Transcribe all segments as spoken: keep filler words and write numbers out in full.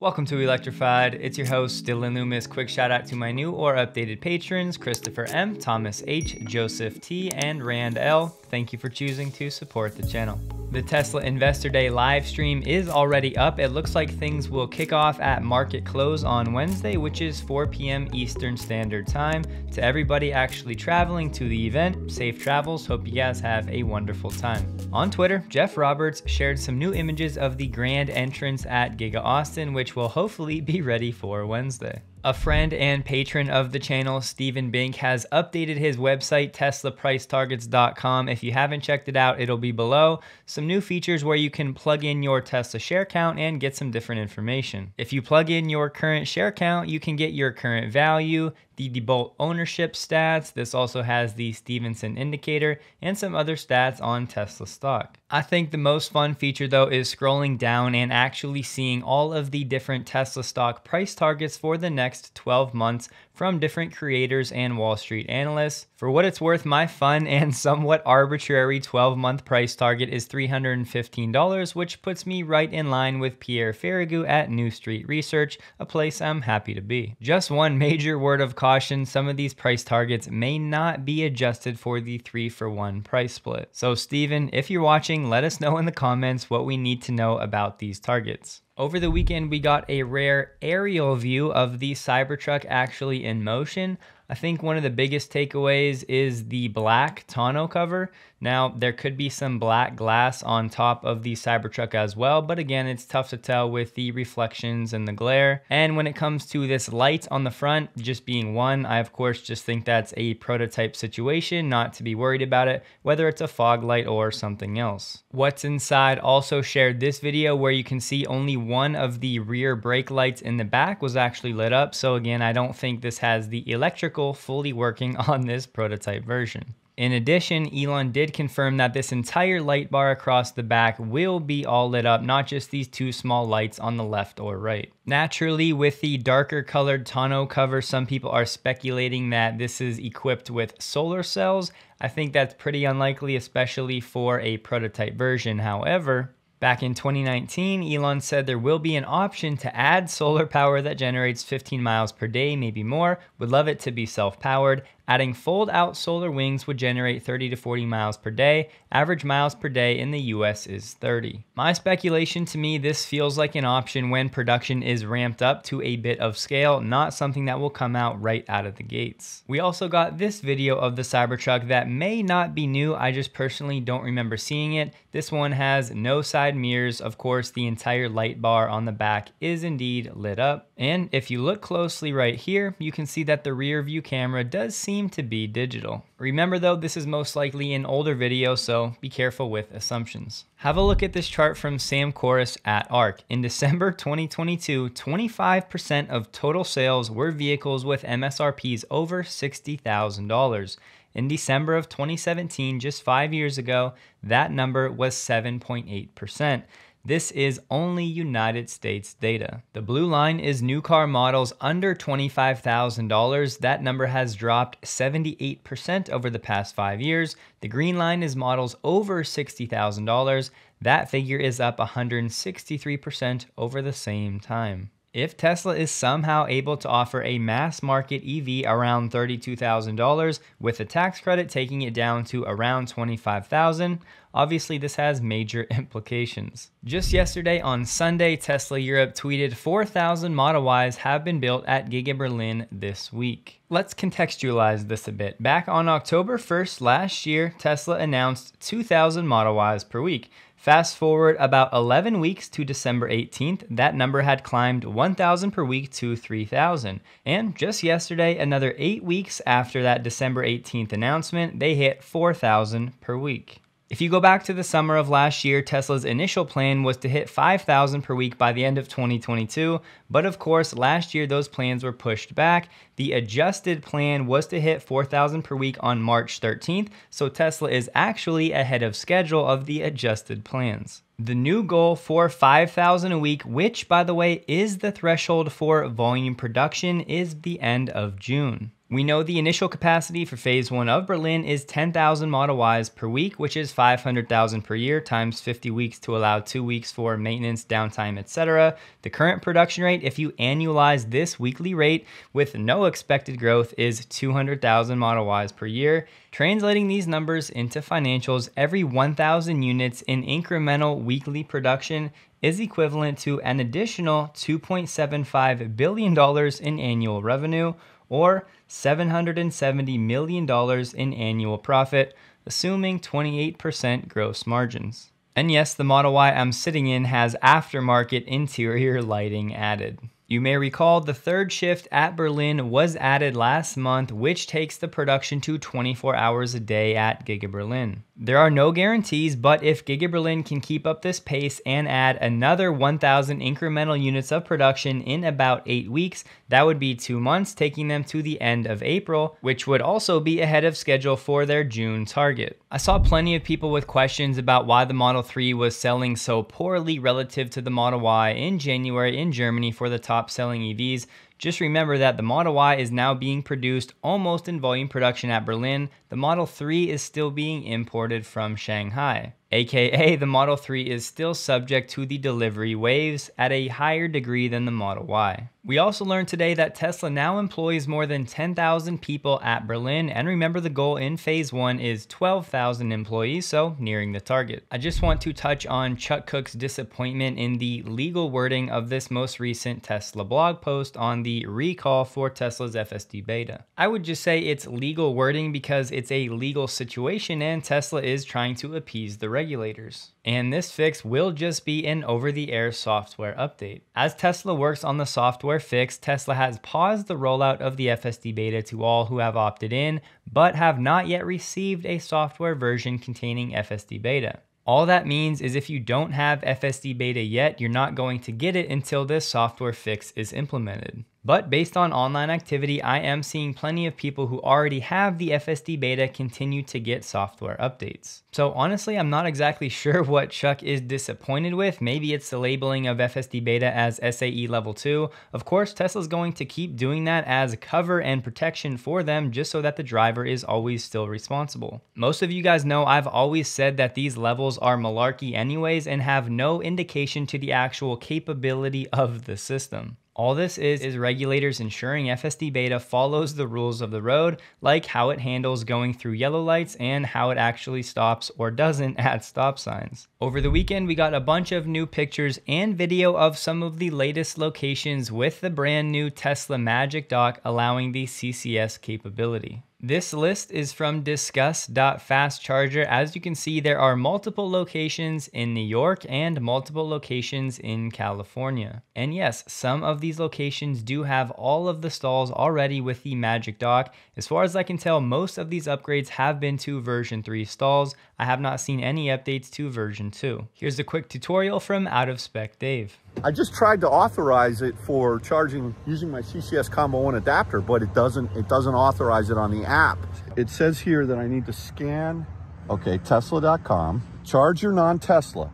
Welcome to Electrified. It's your host, Dylan Loomis. Quick shout out to my new or updated patrons, Christopher M, Thomas H, Joseph T, and Rand L. Thank you for choosing to support the channel. The Tesla Investor Day live stream is already up. It looks like things will kick off at market close on Wednesday, which is four p m Eastern Standard Time. To everybody actually traveling to the event, safe travels. Hope you guys have a wonderful time. On Twitter, Jeff Roberts shared some new images of the grand entrance at Giga Austin, which will hopefully be ready for Wednesday. A friend and patron of the channel, Stephen Bink, has updated his website, Tesla Price Targets dot com. If you haven't checked it out, it'll be below. Some new features where you can plug in your Tesla share count and get some different information. If you plug in your current share count, you can get your current value, the Debolt ownership stats. This also has the Stevenson indicator and some other stats on Tesla stock. I think the most fun feature though is scrolling down and actually seeing all of the different Tesla stock price targets for the next twelve months from different creators and Wall Street analysts. For what it's worth, my fun and somewhat arbitrary twelve month price target is three hundred fifteen dollars, which puts me right in line with Pierre Ferragu at New Street Research, a place I'm happy to be. Just one major word of caution. Caution, some of these price targets may not be adjusted for the three for one price split. So Steven, if you're watching, let us know in the comments what we need to know about these targets. Over the weekend, we got a rare aerial view of the Cybertruck actually in motion. I think one of the biggest takeaways is the black tonneau cover. Now, there could be some black glass on top of the Cybertruck as well, but again, it's tough to tell with the reflections and the glare. And when it comes to this light on the front, just being one, I of course just think that's a prototype situation, not to be worried about it, whether it's a fog light or something else. What's Inside also shared this video where you can see only one of the rear brake lights in the back was actually lit up. So again, I don't think this has the electrical fully working on this prototype version. In addition, Elon did confirm that this entire light bar across the back will be all lit up, not just these two small lights on the left or right. Naturally, with the darker colored tonneau cover, some people are speculating that this is equipped with solar cells. I think that's pretty unlikely, especially for a prototype version. However, back in twenty nineteen, Elon said there will be an option to add solar power that generates fifteen miles per day, maybe more. Would love it to be self-powered. Adding fold-out solar wings would generate thirty to forty miles per day. Average miles per day in the U S is thirty. My speculation, to me, this feels like an option when production is ramped up to a bit of scale, not something that will come out right out of the gates. We also got this video of the Cybertruck that may not be new. I just personally don't remember seeing it. This one has no side mirrors. Of course, the entire light bar on the back is indeed lit up. And if you look closely right here, you can see that the rear view camera does seem to be digital. Remember though, this is most likely an older video, so be careful with assumptions. Have a look at this chart from Sam Korus at A R C. In December twenty twenty-two, twenty-five percent of total sales were vehicles with M S R Ps over sixty thousand dollars. In December of twenty seventeen, just five years ago, that number was seven point eight percent. This is only United States data. The blue line is new car models under twenty-five thousand dollars. That number has dropped seventy-eight percent over the past five years. The green line is models over sixty thousand dollars. That figure is up one hundred sixty-three percent over the same time. If Tesla is somehow able to offer a mass market E V around thirty-two thousand dollars with a tax credit taking it down to around twenty-five thousand dollars, obviously this has major implications. Just yesterday on Sunday, Tesla Europe tweeted four thousand Model Ys have been built at Giga Berlin this week. Let's contextualize this a bit. Back on October first last year, Tesla announced two thousand Model Ys per week. Fast forward about eleven weeks to December eighteenth, that number had climbed one thousand per week to three thousand. And just yesterday, another eight weeks after that December eighteenth announcement, they hit four thousand per week. If you go back to the summer of last year, Tesla's initial plan was to hit five thousand per week by the end of twenty twenty-two. But of course, last year, those plans were pushed back. The adjusted plan was to hit four thousand per week on March thirteenth. So Tesla is actually ahead of schedule of the adjusted plans. The new goal for five thousand a week, which by the way, is the threshold for volume production, is the end of June. We know the initial capacity for phase one of Berlin is ten thousand Model Ys per week, which is five hundred thousand per year times fifty weeks to allow two weeks for maintenance, downtime, et cetera. The current production rate, if you annualize this weekly rate with no expected growth, is two hundred thousand Model Ys per year. Translating these numbers into financials, every one thousand units in incremental weekly production is equivalent to an additional two point seven five billion dollars in annual revenue, or seven hundred seventy million dollars in annual profit, assuming twenty-eight percent gross margins. And yes, the Model Y I'm sitting in has aftermarket interior lighting added. You may recall the third shift at Berlin was added last month, which takes the production to twenty-four hours a day at Giga Berlin. There are no guarantees, but if Giga Berlin can keep up this pace and add another one thousand incremental units of production in about eight weeks, that would be two months, taking them to the end of April, which would also be ahead of schedule for their June target. I saw plenty of people with questions about why the Model three was selling so poorly relative to the Model Y in January in Germany for the top selling E Vs. Just remember that the Model Y is now being produced almost in volume production at Berlin. The Model three is still being imported from Shanghai. A K A the Model three is still subject to the delivery waves at a higher degree than the Model Y. We also learned today that Tesla now employs more than ten thousand people at Berlin, and remember the goal in phase one is twelve thousand employees, so nearing the target. I just want to touch on Chuck Cook's disappointment in the legal wording of this most recent Tesla blog post on the The recall for Tesla's F S D beta. I would just say it's legal wording because it's a legal situation and Tesla is trying to appease the regulators. And this fix will just be an over-the-air software update. As Tesla works on the software fix, Tesla has paused the rollout of the F S D beta to all who have opted in, but have not yet received a software version containing F S D beta. All that means is if you don't have F S D beta yet, you're not going to get it until this software fix is implemented. But based on online activity, I am seeing plenty of people who already have the F S D beta continue to get software updates. So honestly, I'm not exactly sure what Chuck is disappointed with. Maybe it's the labeling of F S D beta as S A E level two. Of course, Tesla's going to keep doing that as cover and protection for them just so that the driver is always still responsible. Most of you guys know I've always said that these levels are malarkey anyways and have no indication to the actual capability of the system. All this is is regulators ensuring F S D beta follows the rules of the road, like how it handles going through yellow lights and how it actually stops or doesn't at stop signs. Over the weekend, we got a bunch of new pictures and video of some of the latest locations with the brand new Tesla Magic Dock allowing the C C S capability. This list is from discuss dot fast charger. As you can see, there are multiple locations in New York and multiple locations in California. And yes, some of these locations do have all of the stalls already with the Magic Dock. As far as I can tell, most of these upgrades have been to version three stalls. I have not seen any updates to version two. Here's a quick tutorial from Out of Spec Dave. I just tried to authorize it for charging using my C C S Combo one adapter, but it doesn't, it doesn't authorize it on the app. It says here that I need to scan, okay, tesla dot com, charge your non-Tesla,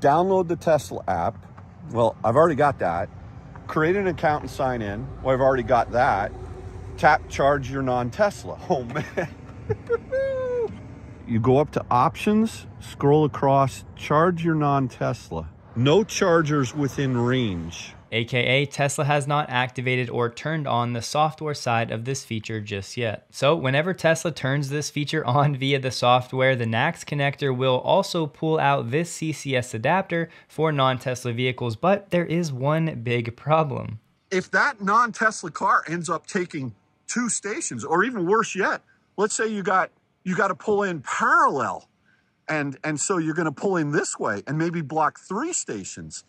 download the Tesla app. Well, I've already got that. Create an account and sign in. Well, I've already got that. Tap charge your non-Tesla. Oh man. You go up to options, scroll across, charge your non-Tesla. No chargers within range. A K A Tesla has not activated or turned on the software side of this feature just yet. So whenever Tesla turns this feature on via the software, the N A C S connector will also pull out this C C S adapter for non-Tesla vehicles, but there is one big problem. If that non-Tesla car ends up taking two stations, or even worse yet, let's say you got you got to pull in parallel, and, and so you're going to pull in this way and maybe block three stations.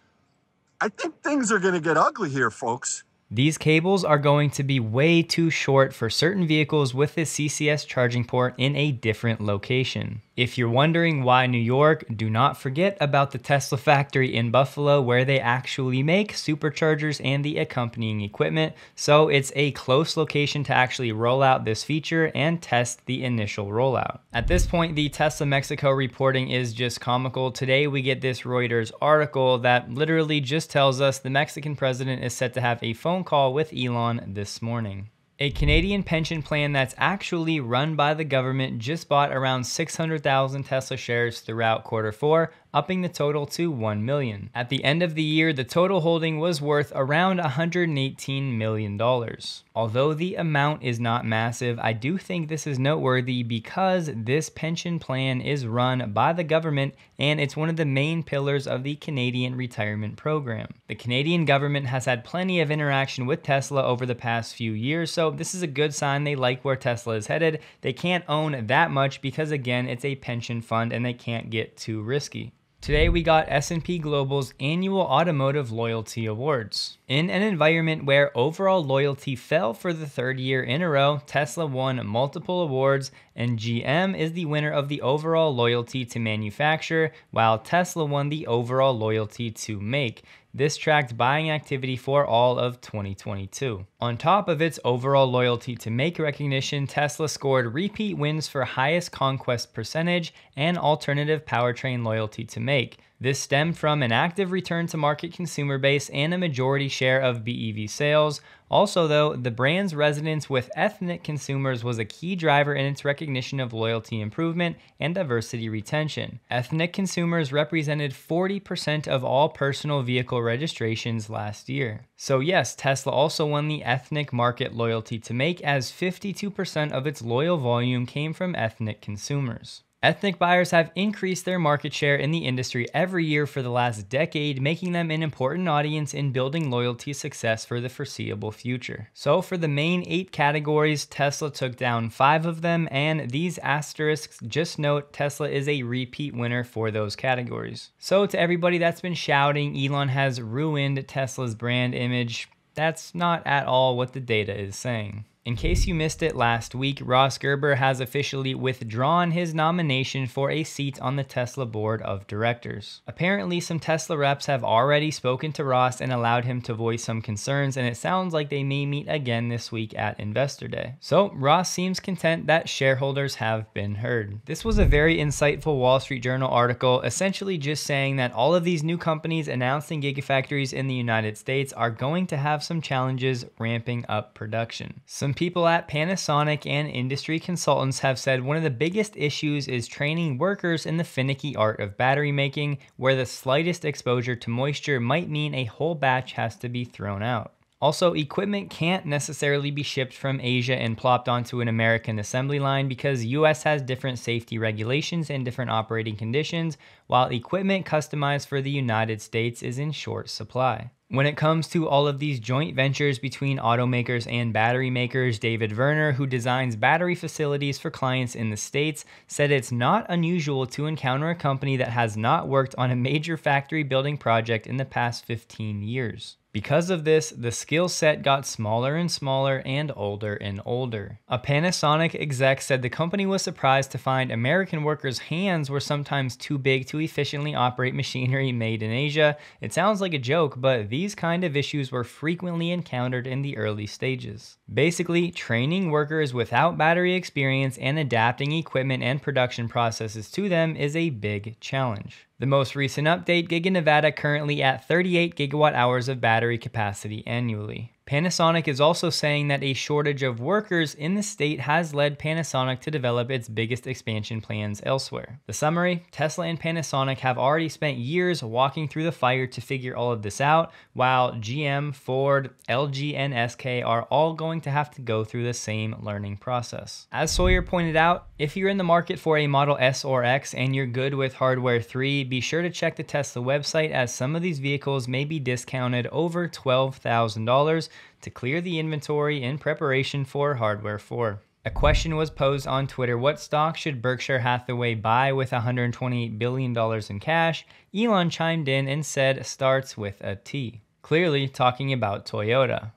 I think things are going to get ugly here, folks. These cables are going to be way too short for certain vehicles with the C C S charging port in a different location. If you're wondering why New York, do not forget about the Tesla factory in Buffalo where they actually make superchargers and the accompanying equipment. So it's a close location to actually roll out this feature and test the initial rollout. At this point, the Tesla Mexico reporting is just comical. Today, we get this Reuters article that literally just tells us the Mexican president is set to have a phone call with Elon this morning. A Canadian pension plan that's actually run by the government just bought around six hundred thousand Tesla shares throughout quarter four, upping the total to one million. At the end of the year, the total holding was worth around one hundred eighteen million dollars. Although the amount is not massive, I do think this is noteworthy because this pension plan is run by the government and it's one of the main pillars of the Canadian retirement program. The Canadian government has had plenty of interaction with Tesla over the past few years, so this is a good sign they like where Tesla is headed. They can't own that much because, again, it's a pension fund and they can't get too risky. Today we got S and P Global's annual Automotive Loyalty Awards. In an environment where overall loyalty fell for the third year in a row, Tesla won multiple awards and G M is the winner of the overall loyalty to manufacture, while Tesla won the overall loyalty to make. This tracked buying activity for all of twenty twenty-two. On top of its overall loyalty to make recognition, Tesla scored repeat wins for highest conquest percentage and alternative powertrain loyalty to make. This stemmed from an active return to market consumer base and a majority share of B E V sales. Also though, the brand's resonance with ethnic consumers was a key driver in its recognition of loyalty improvement and diversity retention. Ethnic consumers represented forty percent of all personal vehicle registrations last year. So yes, Tesla also won the ethnic market loyalty to make as fifty-two percent of its loyal volume came from ethnic consumers. Ethnic buyers have increased their market share in the industry every year for the last decade, making them an important audience in building loyalty success for the foreseeable future. So for the main eight categories, Tesla took down five of them, and these asterisks just note Tesla is a repeat winner for those categories. So to everybody that's been shouting, Elon has ruined Tesla's brand image, that's not at all what the data is saying. In case you missed it last week, Ross Gerber has officially withdrawn his nomination for a seat on the Tesla board of directors. Apparently, some Tesla reps have already spoken to Ross and allowed him to voice some concerns, and it sounds like they may meet again this week at Investor Day. So Ross seems content that shareholders have been heard. This was a very insightful Wall Street Journal article, essentially just saying that all of these new companies announcing gigafactories in the United States are going to have some challenges ramping up production. Some people at Panasonic and industry consultants have said one of the biggest issues is training workers in the finicky art of battery making, where the slightest exposure to moisture might mean a whole batch has to be thrown out. Also, equipment can't necessarily be shipped from Asia and plopped onto an American assembly line because U S has different safety regulations and different operating conditions, while equipment customized for the United States is in short supply. When it comes to all of these joint ventures between automakers and battery makers, David Werner, who designs battery facilities for clients in the States, said it's not unusual to encounter a company that has not worked on a major factory building project in the past fifteen years. Because of this, the skill set got smaller and smaller and older and older. A Panasonic exec said the company was surprised to find American workers' hands were sometimes too big to efficiently operate machinery made in Asia. It sounds like a joke, but these kind of issues were frequently encountered in the early stages. Basically, training workers without battery experience and adapting equipment and production processes to them is a big challenge. The most recent update, Giga Nevada currently at thirty-eight gigawatt hours of battery capacity annually. Panasonic is also saying that a shortage of workers in the state has led Panasonic to develop its biggest expansion plans elsewhere. The summary, Tesla and Panasonic have already spent years walking through the fire to figure all of this out, while G M, Ford, L G, and S K are all going to have to go through the same learning process. As Sawyer pointed out, if you're in the market for a Model S or X and you're good with Hardware three, be sure to check the Tesla website as some of these vehicles may be discounted over twelve thousand dollars. To clear the inventory in preparation for Hardware four. A question was posed on Twitter, what stock should Berkshire Hathaway buy with one hundred twenty-eight billion dollars in cash? Elon chimed in and said, starts with a T. Clearly talking about Toyota.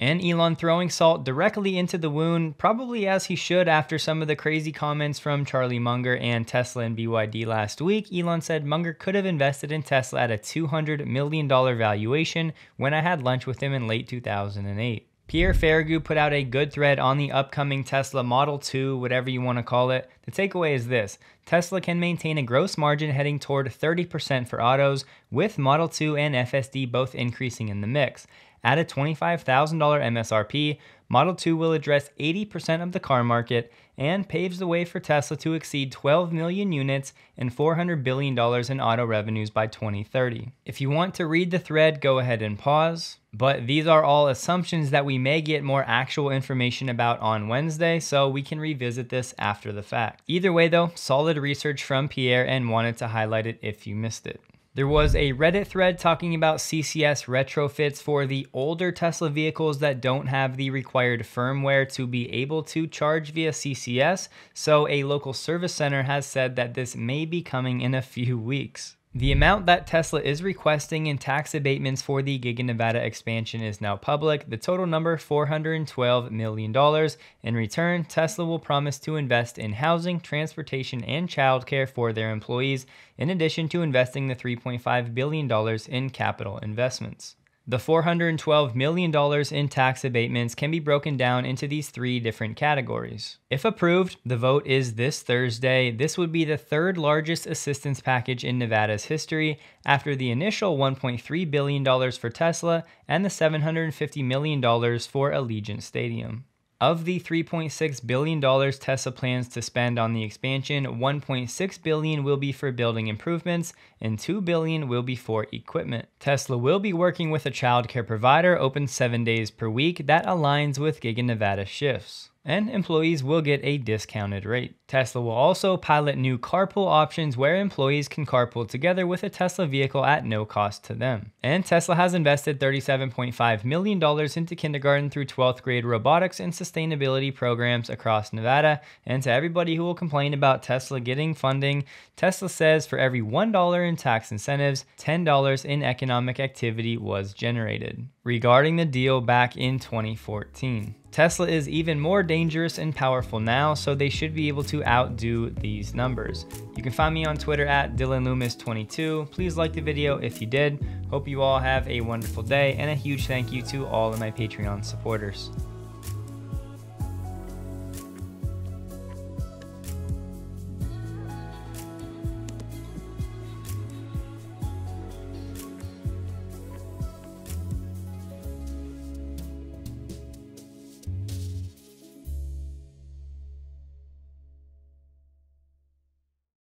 And Elon throwing salt directly into the wound, probably as he should after some of the crazy comments from Charlie Munger and Tesla and B Y D last week. Elon said Munger could have invested in Tesla at a two hundred million dollars valuation when I had lunch with him in late two thousand eight. Pierre Ferragu put out a good thread on the upcoming Tesla Model two, whatever you want to call it. The takeaway is this, Tesla can maintain a gross margin heading toward thirty percent for autos, with Model two and F S D both increasing in the mix. At a twenty-five thousand dollars M S R P, Model two will address eighty percent of the car market and paves the way for Tesla to exceed twelve million units and four hundred billion dollars in auto revenues by twenty thirty. If you want to read the thread, go ahead and pause. But these are all assumptions that we may get more actual information about on Wednesday, so we can revisit this after the fact. Either way though, solid research from Pierre and wanted to highlight it if you missed it. There was a Reddit thread talking about C C S retrofits for the older Tesla vehicles that don't have the required firmware to be able to charge via C C S, so a local service center has said that this may be coming in a few weeks. The amount that Tesla is requesting in tax abatements for the Giga Nevada expansion is now public, the total number four hundred twelve million dollars. In return, Tesla will promise to invest in housing, transportation, and childcare for their employees, in addition to investing the three point five billion dollars in capital investments. The four hundred twelve million dollars in tax abatements can be broken down into these three different categories. If approved, the vote is this Thursday. This would be the third largest assistance package in Nevada's history, after the initial one point three billion dollars for Tesla and the seven hundred fifty million dollars for Allegiant Stadium. Of the three point six billion dollars Tesla plans to spend on the expansion, one point six billion dollars will be for building improvements and two billion dollars will be for equipment. Tesla will be working with a childcare provider open seven days per week that aligns with Giga Nevada shifts, and employees will get a discounted rate. Tesla will also pilot new carpool options where employees can carpool together with a Tesla vehicle at no cost to them. And Tesla has invested thirty-seven point five million dollars into kindergarten through twelfth grade robotics and sustainability programs across Nevada. And to everybody who will complain about Tesla getting funding, Tesla says for every one dollar in tax incentives, ten dollars in economic activity was generated. Regarding the deal back in twenty fourteen, Tesla is even more dangerous and powerful now, so they should be able to outdo these numbers. You can find me on Twitter at Dylan Loomis twenty-two. Please like the video if you did. Hope you all have a wonderful day, and a huge thank you to all of my Patreon supporters.